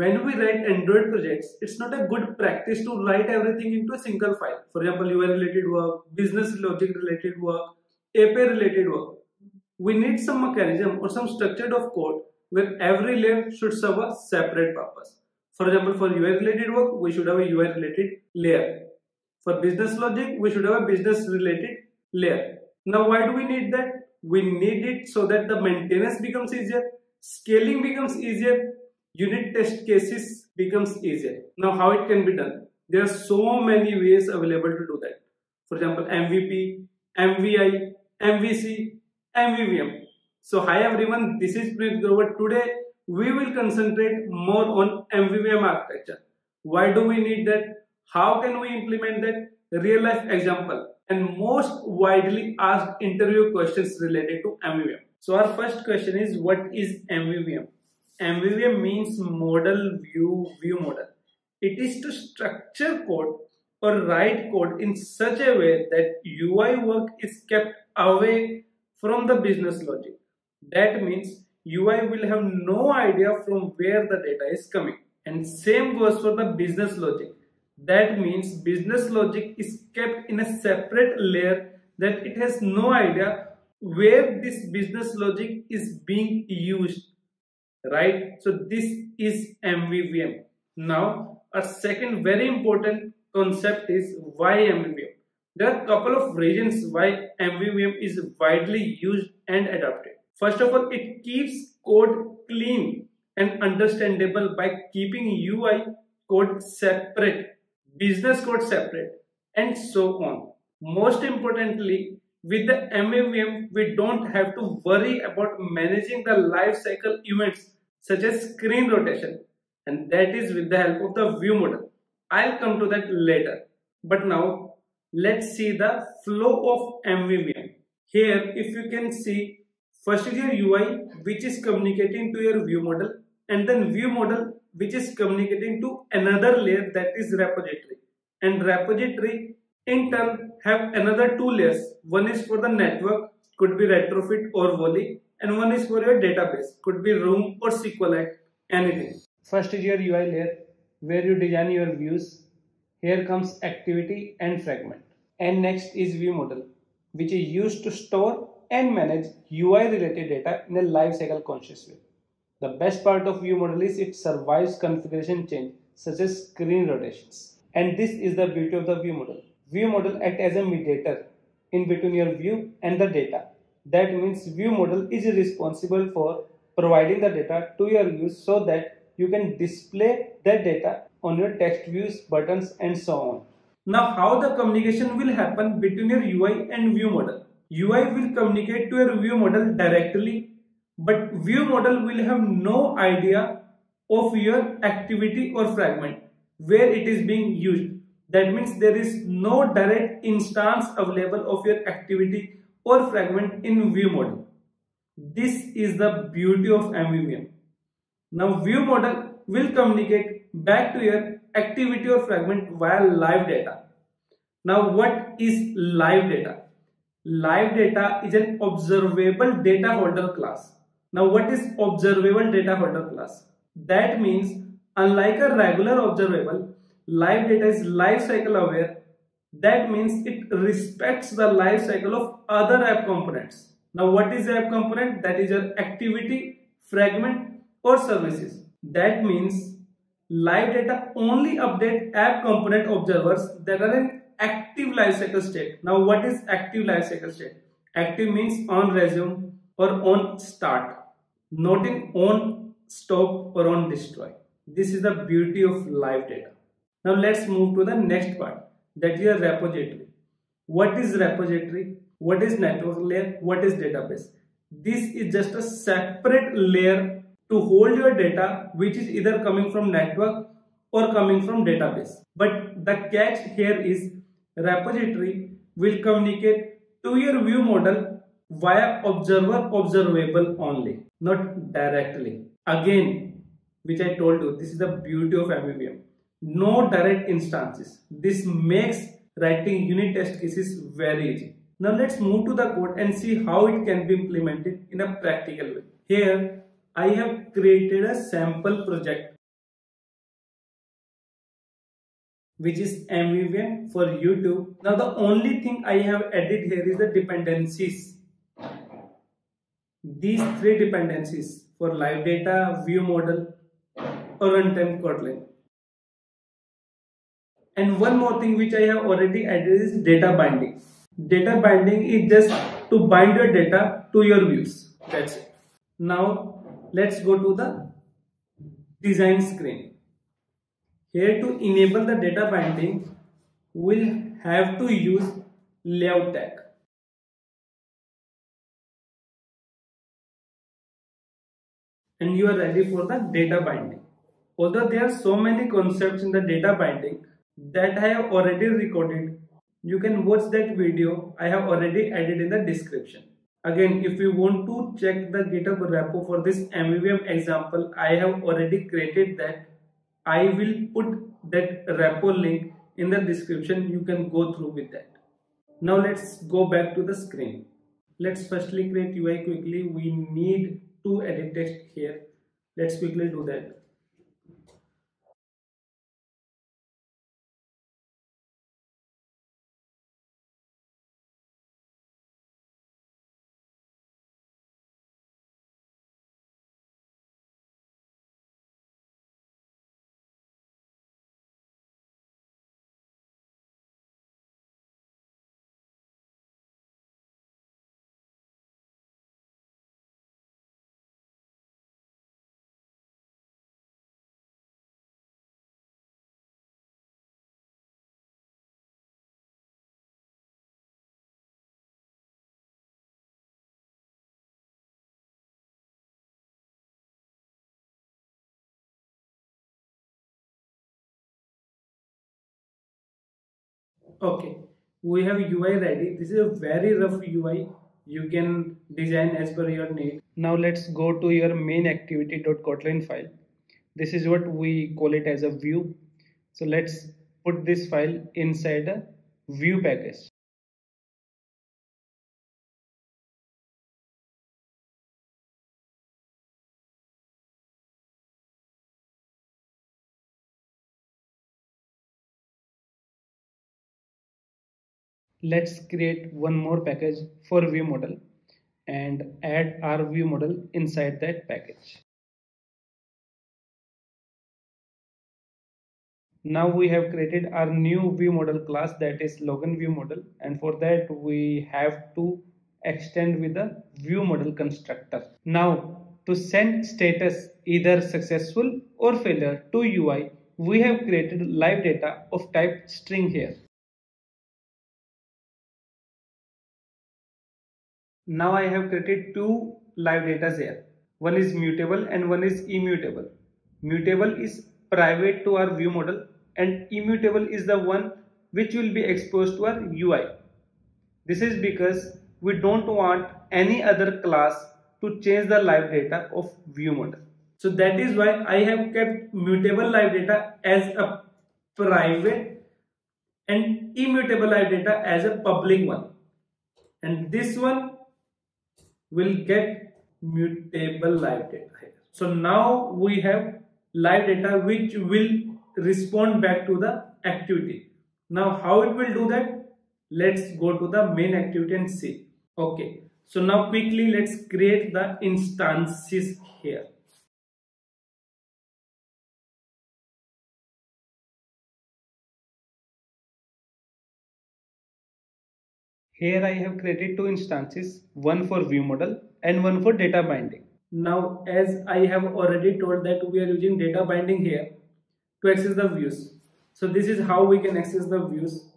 when we write Android projects, it's not a good practice to write everything into a single file. For example, UI related work, business logic related work, API related work. We need some mechanism or some structure of code where every layer should serve a separate purpose. For example, for UI related work, we should have a UI related layer. For business logic, we should have a business related layer. Now, why do we need that? We need it so that the maintenance becomes easier, scaling becomes easier, unit test cases becomes easier. Now, how it can be done? There are so many ways available to do that. For example, MVP, MVI, MVC, MVVM. So, hi everyone, this is Puneet Grover. Today, we will concentrate more on MVVM architecture. Why do we need that? How can we implement that? Real life example. And most widely asked interview questions related to MVVM. So our first question is, what is MVVM? MVVM means model view, view model. It is to structure code or write code in such a way that UI work is kept away from the business logic. That means UI will have no idea from where the data is coming. And same goes for the business logic. That means business logic is kept in a separate layer that it has no idea where this business logic is being used, right? So this is MVVM. Now, our second very important concept is why MVVM. There are a couple of reasons why MVVM is widely used and adopted. First of all, it keeps code clean and understandable by keeping UI code separate, business code separate, and so on. Most importantly, with the MVVM, we don't have to worry about managing the lifecycle events such as screen rotation, and that is with the help of the view model. I'll come to that later. But now, let's see the flow of MVVM. Here, if you can see, first is your UI, which is communicating to your view model, and then view model, which is communicating to another layer, that is repository, and repository in turn have another two layers. One is for the network, could be retrofit or volley, and one is for your database, could be room or SQLite, anything. First is your UI layer where you design your views. Here comes activity and fragment, and next is view model, which is used to store and manage UI related data in a lifecycle conscious way. The best part of view model is it survives configuration change such as screen rotations. And this is the beauty of the view model. View model acts as a mediator in between your view and the data. That means view model is responsible for providing the data to your views so that you can display that data on your text views, buttons, and so on. Now, how the communication will happen between your UI and view model? UI will communicate to your view model directly, but view model will have no idea of your activity or fragment, where it is being used. That means there is no direct instance available of your activity or fragment in view model. This is the beauty of MVVM. Now view model will communicate back to your activity or fragment via live data. Now what is live data? Live data is an observable data holder class. Now what is observable data holder class? That means unlike a regular observable, live data is life cycle aware. That means it respects the life cycle of other app components. Now what is app component? That is your activity, fragment, or services. That means live data only update app component observers that are in active lifecycle state. Now what is active lifecycle state? Active means on resume or on start, not in on stop or on destroy. This is the beauty of live data. Now let's move to the next part, that is a repository. What is repository? What is network layer? What is database? This is just a separate layer to hold your data which is either coming from network or coming from database. But the catch here is repository will communicate to your view model via observer observable only, not directly. Again, which I told you, this is the beauty of MVVM. No direct instances. This makes writing unit test cases very easy. Now let's move to the code and see how it can be implemented in a practical way. Here I have created a sample project. which is MVVM for YouTube. Now the only thing I have added here is the dependencies. These three dependencies for live data, view model, or runtime Kotlin. And one more thing which I have already added is data binding. Data binding is just to bind your data to your views. That's it. Now let's go to the design screen. Here to enable the data binding, we'll have to use layout tag. And you are ready for the data binding. Although there are so many concepts in the data binding that I have already recorded, you can watch that video I have already added in the description. Again, if you want to check the GitHub repo for this MVVM example, I have already created that. I will put that repo link in the description. You can go through with that. Now let's go back to the screen. Let's firstly create UI quickly. We need to edit text here. Let's quickly do that. Okay, we have UI ready. This is a very rough UI. You can design as per your need. Now let's go to your main activity.kotlin file. This is what we call it as a view. So let's put this file inside a view package. Let's create one more package for view model and add our view model inside that package. Now we have created our new view model class, that is login view model, and for that we have to extend with the view model constructor. Now to send status either successful or failure to UI, we have created live data of type string here. Now I have created two live data here. One is mutable and one is immutable. Mutable is private to our view model and immutable is the one which will be exposed to our UI. This is because we don't want any other class to change the live data of view model. So that is why I have kept mutable live data as a private and immutable live data as a public one. And this one will get mutable live data here. So now we have live data which will respond back to the activity. Now how it will do that? Let's go to the main activity and see. Okay, so now quickly let's create the instances here. Here I have created two instances, one for view model and one for data binding. Now as I have already told that we are using data binding here to access the views. So this is how we can access the views.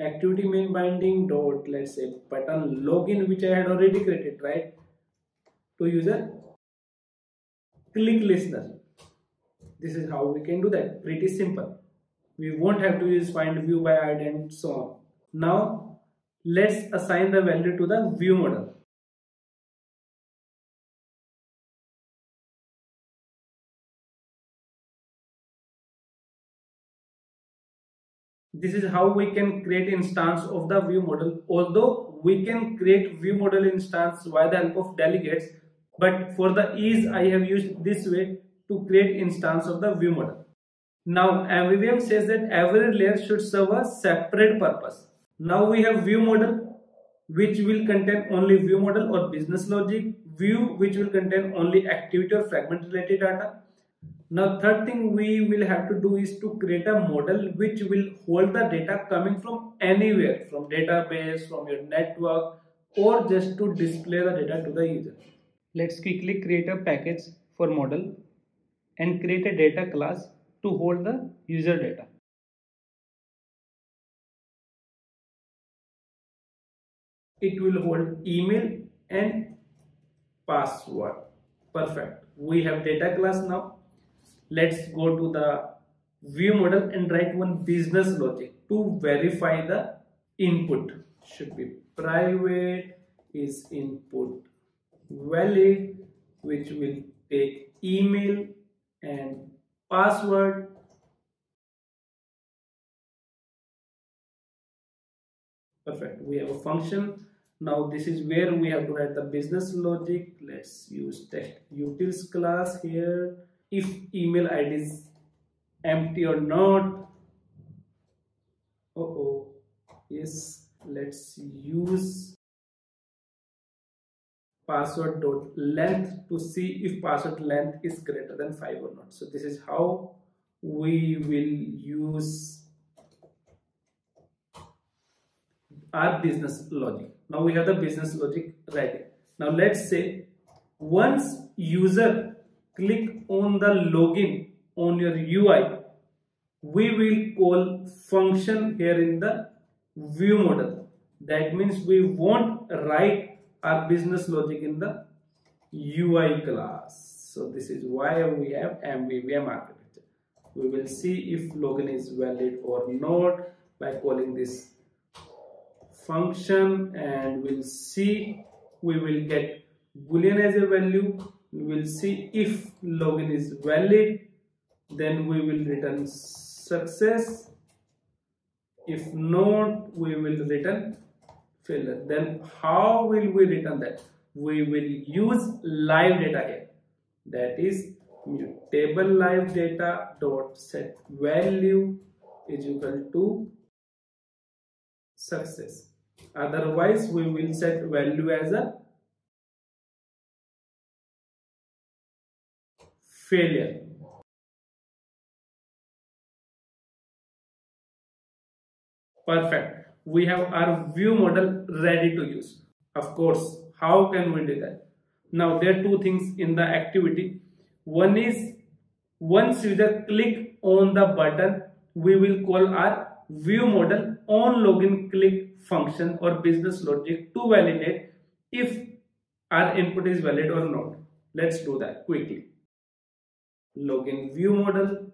Activity main binding dot, let's say button login, which I had already created, right? To user click listener. This is how we can do that. Pretty simple. We won't have to use findViewById and so on. Now let's assign the value to the view model. This is how we can create instance of the view model. Although we can create view model instance by the help of delegates, but for the ease I have used this way to create instance of the view model. Now MVVM says that every layer should serve a separate purpose. Now we have view model which will contain only view model or business logic, view which will contain only activity or fragment related data. Now third thing we will have to do is to create a model which will hold the data coming from anywhere, from database, from your network, or just to display the data to the user. Let's quickly create a package for model and create a data class to hold the user data. It will hold email and password. Perfect. We have data class now. Let's go to the view model and write one business logic to verify the input. Should be private, is input valid, which will take email and password. Perfect. We have a function. Now this is where we have to write the business logic. Let's use text utils class here. If email ID is empty or not. Yes, let's use password.length to see if password length is greater than 5 or not. So this is how we will use our business logic. Now we have the business logic right here. Now let's say once user click on the login on your UI, we will call function here in the view model. That means we won't write our business logic in the UI class. So this is why we have MVVM architecture. We will see if login is valid or not by calling this function, and we'll see, we will get boolean as a value. We'll see if login is valid, then we will return success. If not, we will return failure. Then how will we return that? We will use live data here, that is mutable live data dot set value is equal to success. Otherwise we will set value as a failure. Perfect. We have our view model ready to use. Of course, how can we do that? Now there are two things in the activity. One is once user click on the button, we will call our view model on login click function or business logic to validate if our input is valid or not. Let's do that quickly. Login view model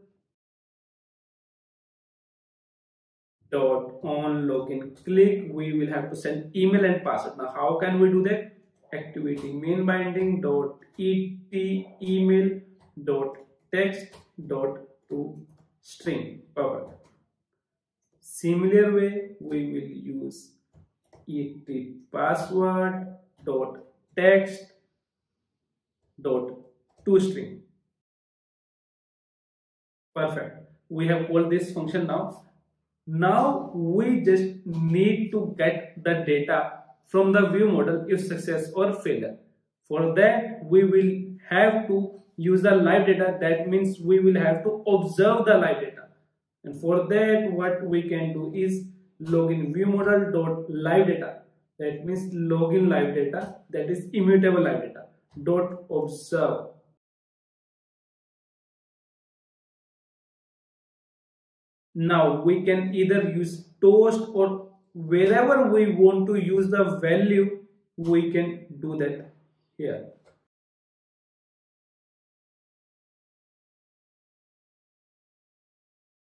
dot on login click, we will have to send email and password. Now how can we do that? Activity main binding dot et email dot text dot to string. Perfect. Similar way we will use et password dot text dot to string. Perfect. We have called this function now. Now we just need to get the data from the view model if success or failure. For that we will have to use the live data. That means we will have to observe the live data. And for that what we can do is login view model dot live data. That means login live data, that is immutable live data dot observe. Now we can either use toast or wherever we want to use the value, we can do that here.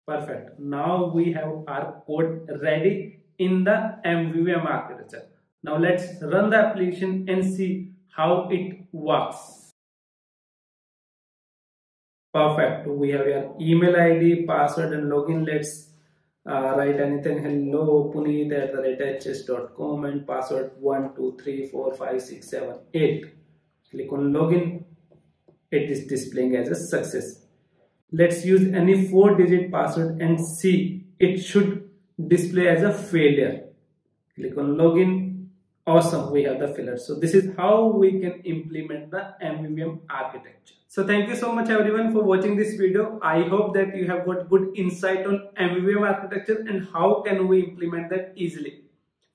Perfect. Now we have our code ready in the MVVM architecture. Now let's run the application and see how it works. Perfect. We have your email ID, password and login. Let's write anything. Hello Puneet@hs.com and password 12345678. Click on login. It is displaying as a success. Let's use any 4-digit password and see. It should display as a failure. Click on login. Awesome, we have the failure. So this is how we can implement the MVVM architecture. So thank you so much everyone for watching this video. I hope that you have got good insight on MVVM architecture and how can we implement that easily.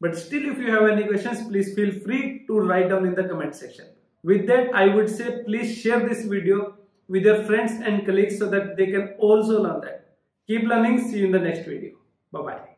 But still, if you have any questions, please feel free to write down in the comment section. With that, I would say please share this video with your friends and colleagues so that they can also learn that. Keep learning. See you in the next video. Bye-bye.